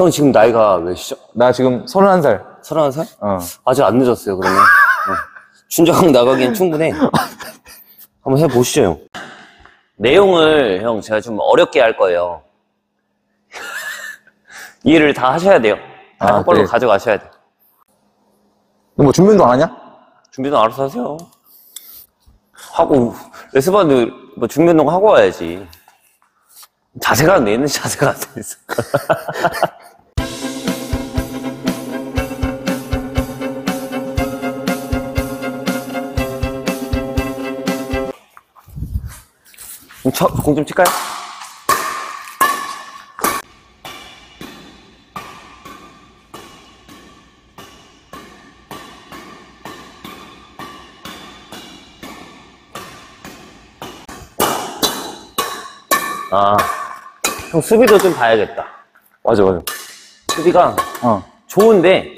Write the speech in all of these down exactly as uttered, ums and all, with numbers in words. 형 지금 나이가 몇이죠? 나 지금 서른한 살. 서른한 살? 어. 아직 안 늦었어요, 그러면. 어. 춘장 나가기엔 충분해. 한번 해보시죠, 형. 내용을, 형, 제가 좀 어렵게 할 거예요. 이해를 다 하셔야 돼요. 아, 한 걸로 네. 가져가셔야 돼. 너 뭐 준비도 안 하냐? 준비도 알아서 하세요. 하고, 레스바드 뭐 준비 운동 하고 와야지. 자세가 안 돼 있는 자세가 안 돼 있어. 공 좀 칠까요? 아, 형 수비도 좀 봐야겠다. 맞아, 맞아. 수비가 어. 좋은데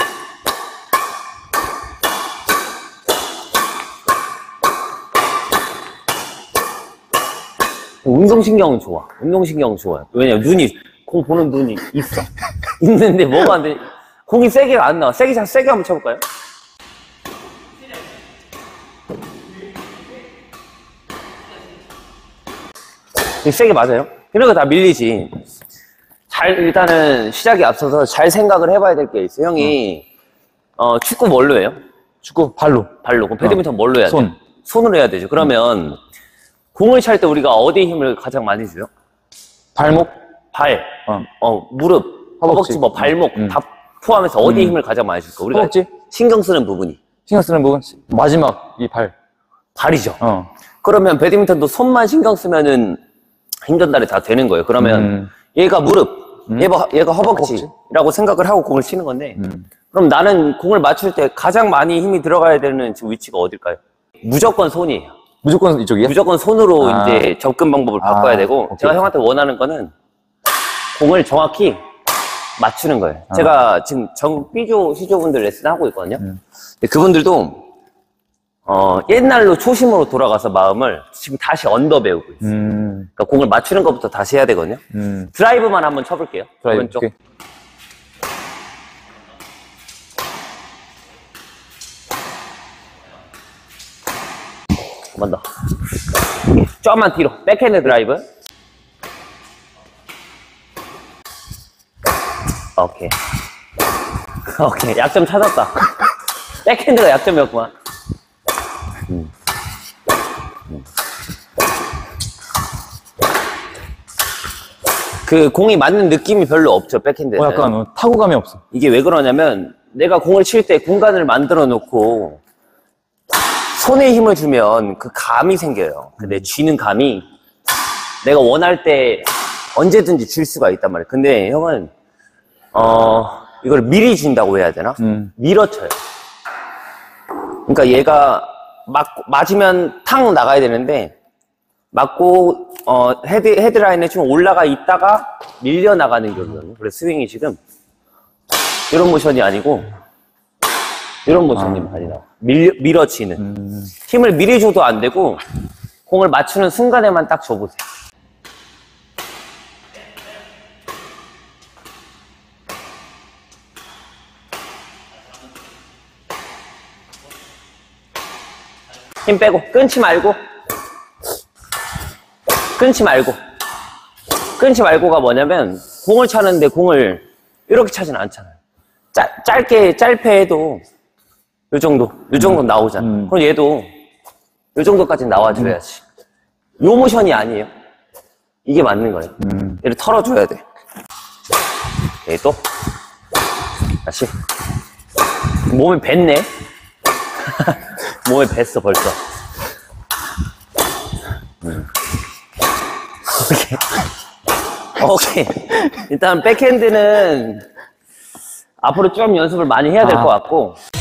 운동신경은 좋아. 운동신경은 좋아요. 왜냐면 눈이, 공 보는 눈이 있어. 있는데 뭐가 안 돼. 공이 세게 안 나와. 세게, 자, 세게 한번 쳐볼까요? 세게 맞아요. 이런 거 다 밀리지. 잘, 일단은 시작이 앞서서 잘 생각을 해봐야 될 게 있어요. 형이, 어, 축구 뭘로 해요? 축구 발로. 발로. 그럼 배드민턴 어. 뭘로 해야 돼? 손. 손으로 해야 되죠. 그러면, 음. 공을 찰 때 우리가 어디에 힘을 가장 많이 줘요? 발목? 발, 어, 어 무릎, 허벅지, 허벅지 뭐 발목 음. 다 포함해서 어디에 음. 힘을 가장 많이 줄까? 우리가 허벅지? 신경 쓰는 부분이. 신경 쓰는 부분? 마지막, 이 발. 발이죠. 어. 그러면 배드민턴도 손만 신경 쓰면은 힘전달이 다 되는 거예요. 그러면 음. 얘가 무릎, 음. 얘가, 얘가 허벅지라고 허벅지. 생각을 하고 공을 치는 건데 음. 그럼 나는 공을 맞출 때 가장 많이 힘이 들어가야 되는 지금 위치가 어딜까요? 무조건 손이에요. 무조건 이쪽이야? 무조건 손으로 아. 이제 접근 방법을 바꿔야 아. 되고 오케이. 제가 형한테 원하는 거는 공을 정확히 맞추는 거예요. 아. 제가 지금 정 B조, C조 분들 레슨 하고 있거든요. 음. 근데 그분들도 어, 옛날로 초심으로 돌아가서 마음을 지금 다시 언더 배우고 있어요. 음. 그러니까 공을 맞추는 것부터 다시 해야 되거든요. 음. 드라이브만 한번 쳐볼게요. 드라이브. 오른쪽. 오케이. 한 번 더. 좀만 뒤로. 백핸드 드라이브. 오케이. 오케이. 약점 찾았다. 백핸드가 약점이었구만. 음. 음. 그 공이 맞는 느낌이 별로 없죠, 백핸드에서. 어, 약간 어, 타구감이 없어. 이게 왜 그러냐면 내가 공을 칠 때 공간을 만들어 놓고 손에 힘을 주면 그 감이 생겨요. 근데 쥐는 감이 내가 원할 때 언제든지 줄 수가 있단 말이에요. 근데 형은 어 이걸 미리 준다고 해야 되나? 음. 밀어쳐요. 그러니까 얘가 막 맞으면 탕 나가야 되는데 맞고 어 헤드 헤드라인에 좀 올라가 있다가 밀려 나가는 거거든요. 그래서 스윙이 지금 이런 모션이 아니고. 이런 모습이 아. 많이 나와. 밀, 밀어치는. 음. 힘을 미리 줘도 안 되고, 공을 맞추는 순간에만 딱 줘보세요. 힘 빼고, 끊지 말고. 끊지 말고. 끊지 말고가 뭐냐면, 공을 차는데 공을 이렇게 차진 않잖아요. 짜, 짧게, 짧게 해도, 요 정도, 요 정도 나오잖아. 음. 그럼 얘도 요 정도까지 나와줘야지. 음. 요 모션이 아니에요. 이게 맞는 거예요. 음. 얘를 털어줘야 돼. 얘 또. 다시. 몸에 뱄네. 몸에 뱄어, 벌써. 음. 오케이. 오케이. 일단 백핸드는 앞으로 좀 연습을 많이 해야 될 것 같고.